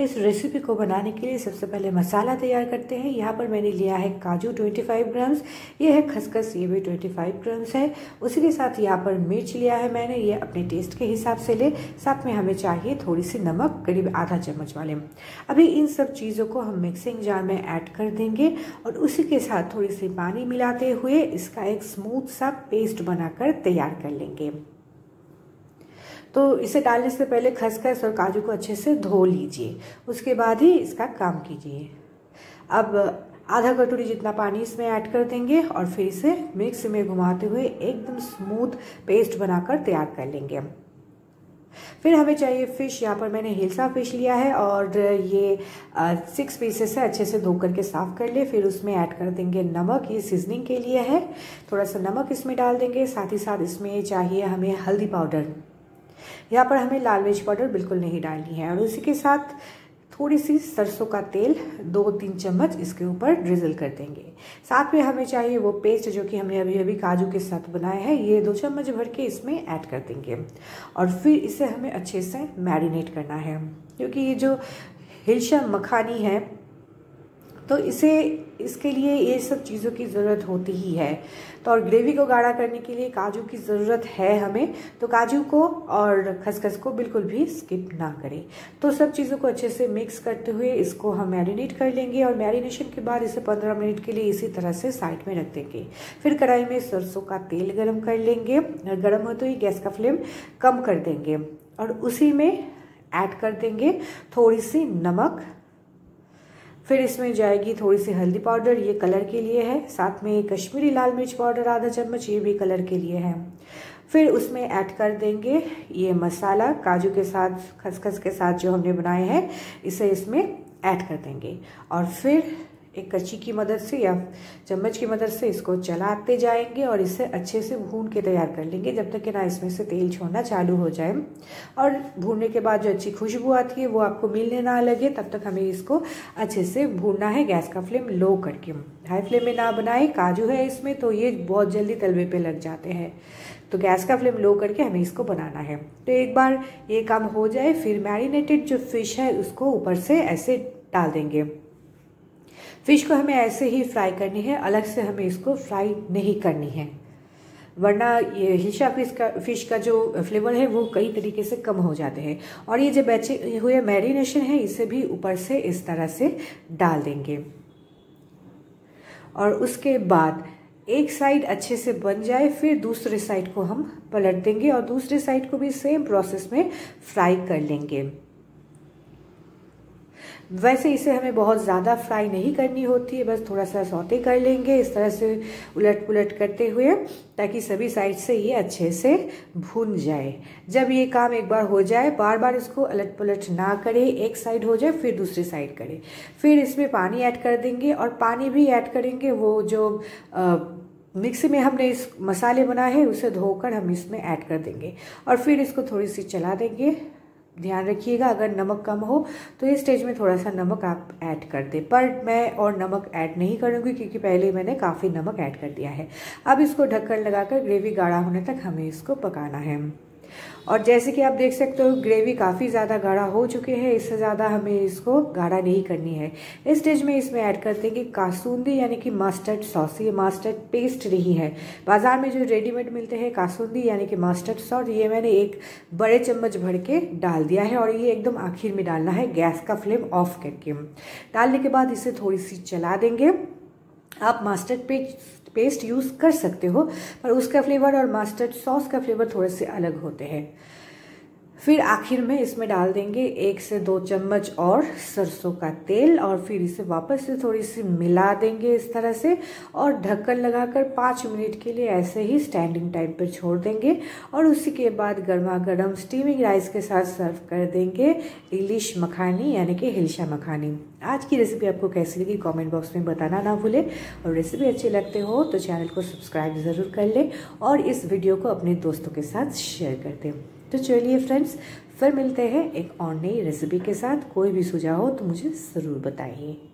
इस रेसिपी को बनाने के लिए सबसे पहले मसाला तैयार करते हैं। यहाँ पर मैंने लिया है काजू 25 ग्राम्स, ये है खसखस, ये भी 25 ग्राम्स है। उसी के साथ यहाँ पर मिर्च लिया है मैंने, ये अपने टेस्ट के हिसाब से ले। साथ में हमें चाहिए थोड़ी सी नमक, करीब आधा चम्मच वाले। अभी इन सब चीज़ों को हम मिक्सिंग जार में ऐड कर देंगे और उसी के साथ थोड़ी सी पानी मिलाते हुए इसका एक स्मूथ सा पेस्ट बनाकर तैयार कर लेंगे। तो इसे डालने से पहले खसखस और काजू को अच्छे से धो लीजिए, उसके बाद ही इसका काम कीजिए। अब आधा कटोरी जितना पानी इसमें ऐड कर देंगे और फिर इसे मिक्स में घुमाते हुए एकदम स्मूथ पेस्ट बनाकर तैयार कर लेंगे। फिर हमें चाहिए फ़िश। यहाँ पर मैंने हिलसा फ़िश लिया है और ये 6 पीसेस है, अच्छे से धो करके साफ़ कर ले। फिर उसमें ऐड कर देंगे नमक, ये सीजनिंग के लिए है, थोड़ा सा नमक इसमें डाल देंगे। साथ ही साथ इसमें चाहिए हमें हल्दी पाउडर। यहाँ पर हमें लाल मिर्च पाउडर बिल्कुल नहीं डालनी है। और उसी के साथ थोड़ी सी सरसों का तेल 2-3 चम्मच इसके ऊपर ड्रिजल कर देंगे। साथ में हमें चाहिए वो पेस्ट जो कि हमने अभी अभी काजू के साथ बनाया है, ये 2 चम्मच भर के इसमें ऐड कर देंगे। और फिर इसे हमें अच्छे से मैरिनेट करना है, क्योंकि ये जो हिलसा मखानी है तो इसे इसके लिए ये सब चीज़ों की ज़रूरत होती ही है। तो और ग्रेवी को गाढ़ा करने के लिए काजू की ज़रूरत है हमें, तो काजू को और खसखस को बिल्कुल भी स्किप ना करें। तो सब चीज़ों को अच्छे से मिक्स करते हुए इसको हम मैरिनेट कर लेंगे और मैरिनेशन के बाद इसे 15 मिनट के लिए इसी तरह से साइड में रख देंगे। फिर कढ़ाई में सरसों का तेल गर्म कर लेंगे और गर्म होते ही गैस का फ्लेम कम कर देंगे और उसी में ऐड कर देंगे थोड़ी सी नमक। फिर इसमें जाएगी थोड़ी सी हल्दी पाउडर, ये कलर के लिए है। साथ में कश्मीरी लाल मिर्च पाउडर आधा चम्मच, ये भी कलर के लिए है। फिर उसमें ऐड कर देंगे ये मसाला, काजू के साथ खसखस के साथ जो हमने बनाए हैं, इसे इसमें ऐड कर देंगे। और फिर एक कच्ची की मदद से या चम्मच की मदद से इसको चलाते जाएंगे और इसे अच्छे से भून के तैयार कर लेंगे, जब तक कि ना इसमें से तेल छोड़ना चालू हो जाए। और भूनने के बाद जो अच्छी खुशबू आती है वो आपको मिलने ना लगे, तब तक हमें इसको अच्छे से भूनना है। गैस का फ्लेम लो करके, हाई फ्लेम में ना बनाए, काजू है इसमें तो ये बहुत जल्दी तलवे पर लग जाते हैं। तो गैस का फ्लेम लो करके हमें इसको बनाना है। तो एक बार ये काम हो जाए फिर मैरिनेटेड जो फिश है उसको ऊपर से ऐसे डाल देंगे। फिश को हमें ऐसे ही फ्राई करनी है, अलग से हमें इसको फ्राई नहीं करनी है, वरना ये हिलसा फिश का जो फ्लेवर है वो कई तरीके से कम हो जाते हैं। और ये जो बचे हुए मैरिनेशन है इसे भी ऊपर से इस तरह से डाल देंगे और उसके बाद एक साइड अच्छे से बन जाए फिर दूसरे साइड को हम पलट देंगे और दूसरे साइड को भी सेम प्रोसेस में फ्राई कर लेंगे। वैसे इसे हमें बहुत ज़्यादा फ्राई नहीं करनी होती है, बस थोड़ा सा सौते कर लेंगे इस तरह से उलट पुलट करते हुए, ताकि सभी साइड से ये अच्छे से भून जाए। जब ये काम एक बार हो जाए, बार बार इसको उलट पुलट ना करें, एक साइड हो जाए फिर दूसरी साइड करें। फिर इसमें पानी ऐड कर देंगे और पानी भी ऐड करेंगे वो जो मिक्सी में हमने इस मसाले बनाए हैं उसे धोकर हम इसमें ऐड कर देंगे और फिर इसको थोड़ी सी चला देंगे। ध्यान रखिएगा अगर नमक कम हो तो इस स्टेज में थोड़ा सा नमक आप ऐड कर दें, पर मैं और नमक ऐड नहीं करूँगी क्योंकि पहले मैंने काफ़ी नमक ऐड कर दिया है। अब इसको ढक्कन लगाकर ग्रेवी गाढ़ा होने तक हमें इसको पकाना है। और जैसे कि आप देख सकते हो ग्रेवी काफ़ी ज़्यादा गाढ़ा हो चुके हैं, इससे ज़्यादा हमें इसको गाढ़ा नहीं करनी है। इस स्टेज में इसमें ऐड कर देंगे कासूंदी, यानी कि मस्टर्ड सॉस। ये मस्टर्ड पेस्ट नहीं है, बाज़ार में जो रेडीमेड मिलते हैं कासूंदी यानी कि मस्टर्ड सॉस, ये मैंने एक बड़े चम्मच भर के डाल दिया है और ये एकदम आखिर में डालना है, गैस का फ्लेम ऑफ करके। डालने के बाद इसे थोड़ी सी चला देंगे। आप मस्टर्ड पेस्ट यूज़ कर सकते हो, पर उसका फ्लेवर और मस्टर्ड सॉस का फ्लेवर थोड़े से अलग होते हैं। फिर आखिर में इसमें डाल देंगे 1 से 2 चम्मच और सरसों का तेल और फिर इसे वापस से थोड़ी सी मिला देंगे इस तरह से और ढक्कन लगाकर 5 मिनट के लिए ऐसे ही स्टैंडिंग टाइम पर छोड़ देंगे। और उसी के बाद गर्मा गर्म स्टीमिंग राइस के साथ सर्व कर देंगे इलिश मखानी यानी कि हिलसा मखानी। आज की रेसिपी आपको कैसी लगी कमेंट बॉक्स में बताना ना भूलें और रेसिपी अच्छी लगते हो तो चैनल को सब्सक्राइब ज़रूर कर लें और इस वीडियो को अपने दोस्तों के साथ शेयर कर दें। तो चलिए फ्रेंड्स, फिर मिलते हैं एक और नई रेसिपी के साथ। कोई भी सुझाव हो तो मुझे ज़रूर बताइए।